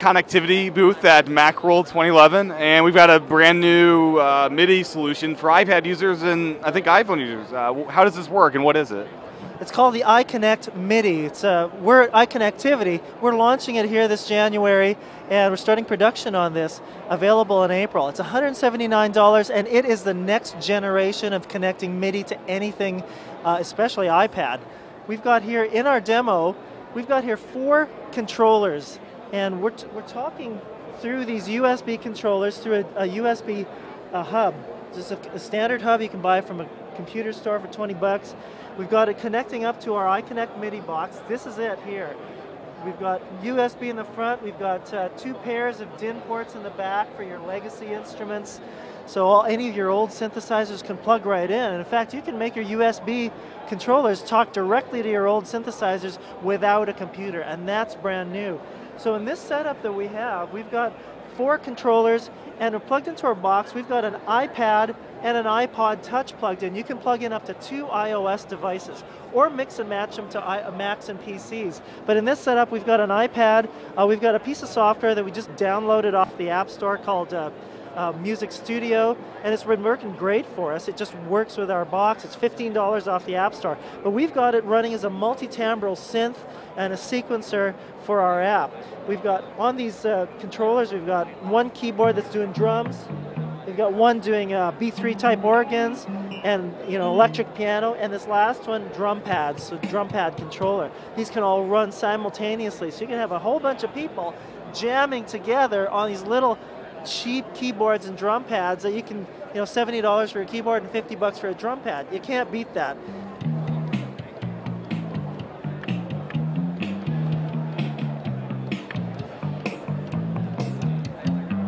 Connectivity booth at Macworld 2011, and we've got a brand new MIDI solution for iPad users and I think iPhone users. How does this work and what is it? It's called the iConnect MIDI. We're at iConnectivity. We're launching it here this January, and we're starting production on this, available in April. It's $179, and it is the next generation of connecting MIDI to anything, especially iPad. We've got here in our demo, we've got here 4 controllers. And we're talking through these USB controllers through a USB hub. Just a standard hub you can buy from a computer store for 20 bucks. We've got it connecting up to our iConnect MIDI box. This is it here. We've got USB in the front. We've got 2 pairs of DIN ports in the back for your legacy instruments. So any of your old synthesizers can plug right in. And in fact, you can make your USB controllers talk directly to your old synthesizers without a computer, and that's brand new. So in this setup that we have, we've got 4 controllers, and we're plugged into our box. We've got an iPad and an iPod Touch plugged in. You can plug in up to 2 iOS devices, or mix and match them to Macs and PCs. But in this setup, we've got an iPad, we've got a piece of software that we just downloaded off the App Store called Music Studio, and it's been working great for us. It just works with our box. It's $15 off the App Store. But we've got it running as a multi-timbral synth and a sequencer for our app. We've got, on these controllers, we've got 1 keyboard that's doing drums, we've got 1 doing B3 type organs, and electric piano, and this last one, drum pads, so drum pad controller. These can all run simultaneously, so you can have a whole bunch of people jamming together on these little cheap keyboards and drum pads that you can, $70 for a keyboard and 50 bucks for a drum pad. You can't beat that.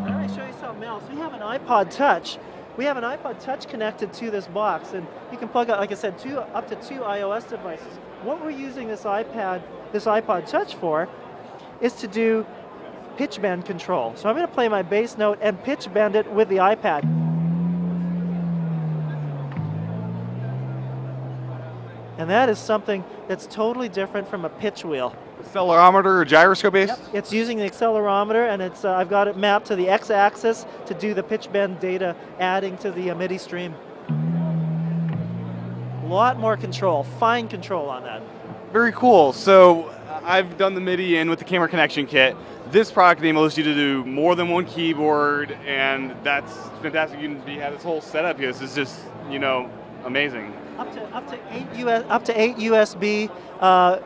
Now let me show you something else. We have an iPod Touch. We have an iPod Touch connected to this box, and you can plug out, like I said, up to two iOS devices. What we're using this iPod Touch for is to do pitch bend control. So I'm going to play my bass note and pitch bend it with the iPad. And that is something that's totally different from a pitch wheel. Accelerometer or gyroscope based? Yep. It's using the accelerometer, and it's I've got it mapped to the x-axis to do the pitch bend data adding to the MIDI stream. A lot more control, fine control on that. Very cool. So I've done the MIDI in with the camera connection kit. This product enables you to do more than 1 keyboard, and that's fantastic. You can have this whole setup here. This is just, amazing. Up to eight USB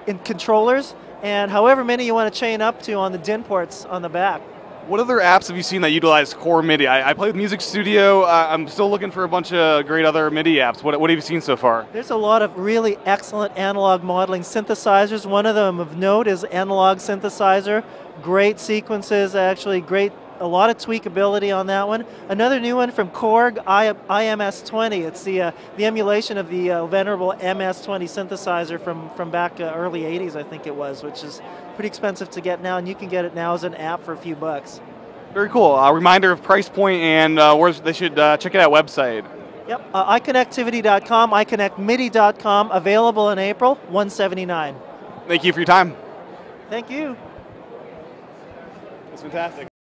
in controllers, and however many you want to chain up to on the DIN ports on the back. What other apps have you seen that utilize core MIDI? I play with Music Studio. I'm still looking for a bunch of great other MIDI apps. What have you seen so far? There's a lot of really excellent analog modeling synthesizers. One of them of note is Analog Synthesizer. Great sequences, actually. Great, a lot of tweakability on that one. Another new one from Korg, IMS-20. It's the emulation of the venerable MS-20 synthesizer from back early 80s, I think it was, which is pretty expensive to get now, and you can get it now as an app for a few bucks. Very cool. A reminder of price point and where they should check it out website. Yep, iConnectivity.com, iConnectMIDI.com, available in April, $179. Thank you for your time. Thank you. That's fantastic.